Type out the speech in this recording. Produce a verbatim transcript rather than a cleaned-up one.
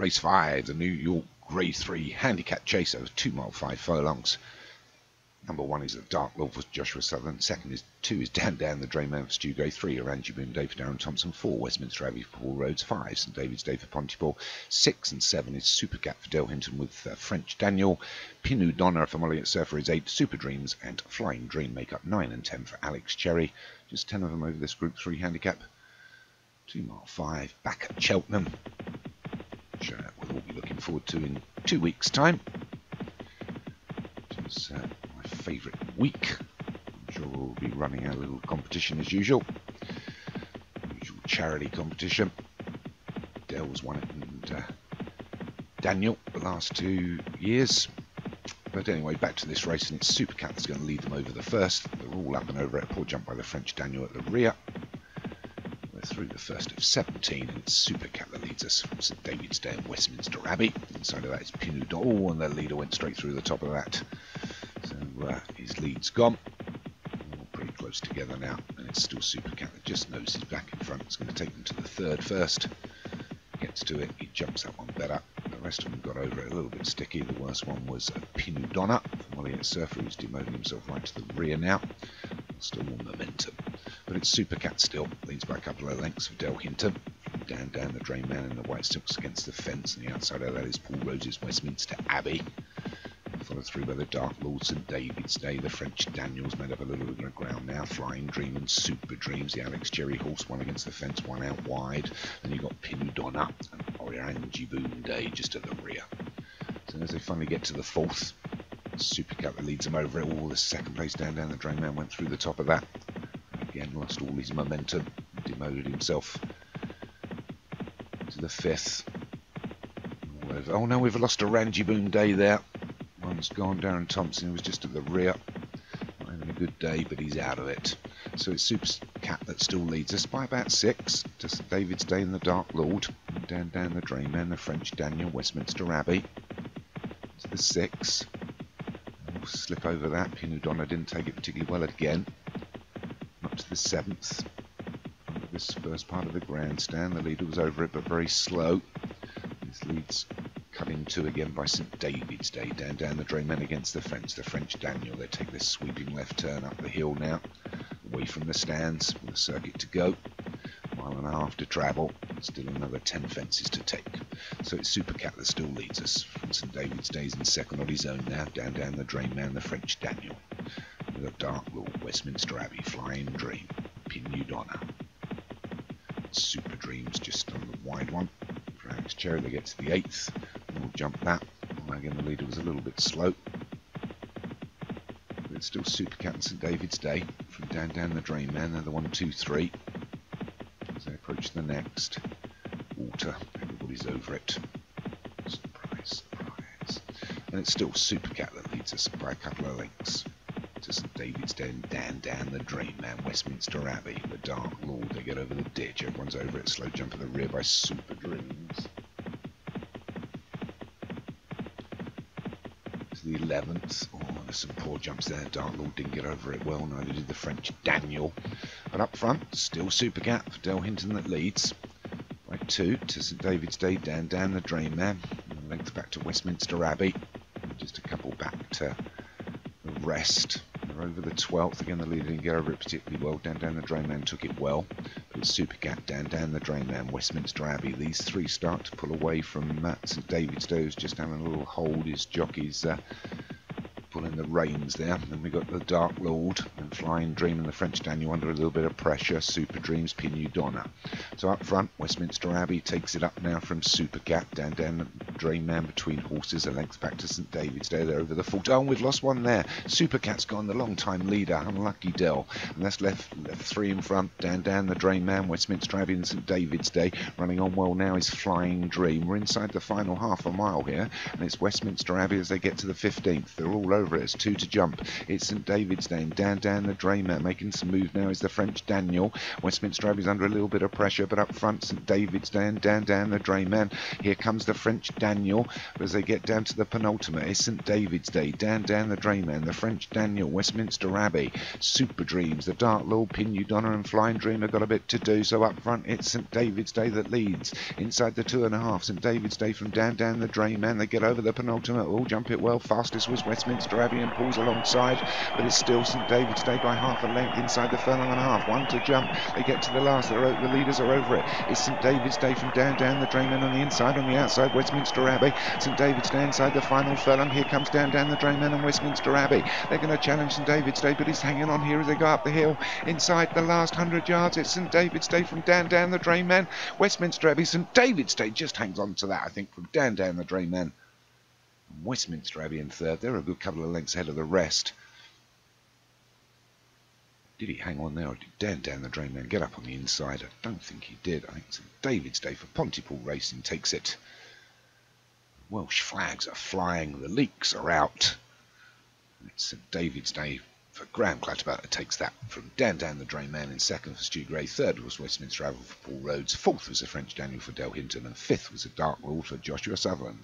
Race five, the New York Grade three Handicap Chaser, two mile, five furlongs. Number one is the Dark Lord for Joshua Southern. Second is two is Down Down the Drayman for Stu Gray. Three, Orange Boom Day for Darren Thompson. Four, Westminster Abbey for Paul Rhodes. Five, Saint David's Day for Pontypool. Six and seven is Super Gap for Dale Hinton with uh, French Daniel. Pinu Donna for Mullian Surfer is eight. Super Dreams and Flying Dream make up nine and ten for Alex Cherry. Just ten of them over this Group Three handicap. Two mile five back at Cheltenham. Sure, we'll all be looking forward to in two weeks' time. Just, uh, favourite week. I'm sure we'll be running our little competition as usual. Usual charity competition. Dale was won it and uh, Daniel the last two years. But anyway, back to this race, and it's Supercat that's going to lead them over the first. They're all up and over it. Poor jump by the French Daniel at the rear. We're through the first of seventeen, and it's Supercat that leads us from Saint David's Day and Westminster Abbey. Inside of that is Pinudol, and their leader went straight through the top of that. So uh, his lead's gone. All pretty close together now, and it's still Supercat that just noses back in front. It's going to take them to the third first. Gets to it, he jumps that one better. The rest of them got over it a little bit sticky. The worst one was Pinu Donna from Mullian Surfer, who's demoted himself right to the rear now. Still more momentum, but it's Supercat still. Leads by a couple of lengths for Dale Hinton. Down Down the Drayman in the white silks against the fence, and the outside of that is Paul Rhodes' Westminster Abbey. Followed through by the Dark Lord, Saint David's Day, the French Daniels made up a little bit of ground now, Flying Dream and Super Dreams, the Alex Cherry horse, one against the fence, one out wide, and you've got Pinu Donna and Orange Boom Day just at the rear. So as they finally get to the fourth, Supercat that leads them over it all. The second place Down Down the Drayman went through the top of that. Again, lost all his momentum, demoted himself to the fifth. All over. Oh no, we've lost Orange Boom Day there. One's gone. Darren Thompson was just at the rear. Not having a good day, but he's out of it. So it's Supercat that still leads us by about six. Just David's Day and the Dark Lord. And Down Down the Drayman, the French Daniel, Westminster Abbey. It's the six. We'll slip over that. Pinu Donna didn't take it particularly well again. Up to the seventh. Under this first part of the grandstand, the leader was over it, but very slow. This leads cut in two again by Saint David's Day. Down Down the Drayman against the fence. The French Daniel. They take this sweeping left turn up the hill now, away from the stands, with the circuit to go. Mile and a half to travel. Still another ten fences to take. So it's Supercat that still leads us. From Saint David's Day's in second on his own now. Down Down the Drayman, the French Daniel. With a Dark Lord, Westminster Abbey, Flying Dream, Pinu Donna. Super Dreams just on the wide one. For Alex Cherry, they get to the eighth. We'll jump that. Well, again, the leader was a little bit slow. But it's still Supercat and Saint David's Day. From Down Down the Drayman, they're the one, two, three. As they approach the next water, everybody's over it. Surprise, surprise. And it's still Supercat that leads us by a couple of lengths. To Saint David's Day and Down Down the Drayman, Westminster Abbey, the Dark Lord. They get over the ditch. Everyone's over it. Slow jump at the rear by Super Dreams. The eleventh. Oh, there's some poor jumps there. Dark Lord didn't get over it well, neither did the French Daniel. But up front, still Supercat for Dale Hinton that leads by two to Saint David's Day, Down Down the Drayman, and length back to Westminster Abbey, and just a couple back to the rest. They're over the twelfth. Again, the leader didn't get over it particularly well. Down Down the Drayman took it well, but it's Supercat, Down Down the Drayman, Westminster Abbey. These three start to pull away from uh, Saint David's Day, who's just having a little hold. His jockey's uh, pulling the reins there. And then we got the Dark Lord and Flying Dream and the French Daniel under a little bit of pressure. Super Dreams, Pinu Donna. So up front, Westminster Abbey takes it up now from Supercat, Down Down the Drayman between horses, a length back to Saint David's Day. They're over the fault. Oh, and we've lost one there. Supercat's gone, the long-time leader, unlucky Dell. And that's left, left three in front. Down Down the Drayman, Westminster Abbey and Saint David's Day. Running on well now is Flying Dream. We're inside the final half a mile here, and it's Westminster Abbey as they get to the fifteenth. They're all over over it. It's two to jump. It's St David's name. Dan Dan the Drayman making some move now is the French Daniel. Westminster Abbey's under a little bit of pressure, but up front St David's Dan Dan Dan the Drayman. Here comes the French Daniel as they get down to the penultimate. It's St David's Day. Dan Dan the Drayman, the French Daniel, Westminster Abbey, Super Dreams, the Dark Lord, Pinudonna and Flying Dream have got a bit to do. So up front it's St David's Day that leads. Inside the two and a half, St David's Day from Dan Dan the Drayman. They get over the penultimate. All jump it well. Fastest was Westminster Abbey and pulls alongside, but it's still St David's Day by half a length inside the furlong and a half. One to jump. They get to the last. They're, the leaders are over it. It's St David's Day from Dan Dan the Drayman on the inside. On the outside, Westminster Abbey. St David's Day inside the final furlong. Here comes Dan Dan the Drayman and Westminster Abbey. They're going to challenge St David's Day, but he's hanging on here as they go up the hill. Inside the last hundred yards, it's St David's Day from Dan Dan the Drayman. Westminster Abbey. St David's Day just hangs on to that, I think, from Dan Dan the Drayman. Westminster Abbey in third. They're a good couple of lengths ahead of the rest. Did he hang on there, or did Dan Dan the Drayman get up on the inside? I don't think he did. I think it's St David's Day for Pontypool Racing takes it. The Welsh flags are flying. The leaks are out. It's St David's Day for Graham Clatterbot that takes that from Dan Dan the Drayman in second for Stu Gray. Third was Westminster Abbey for Paul Rhodes. Fourth was the French Daniel for Dale Hinton. And fifth was the Dark Lord for Joshua Southern.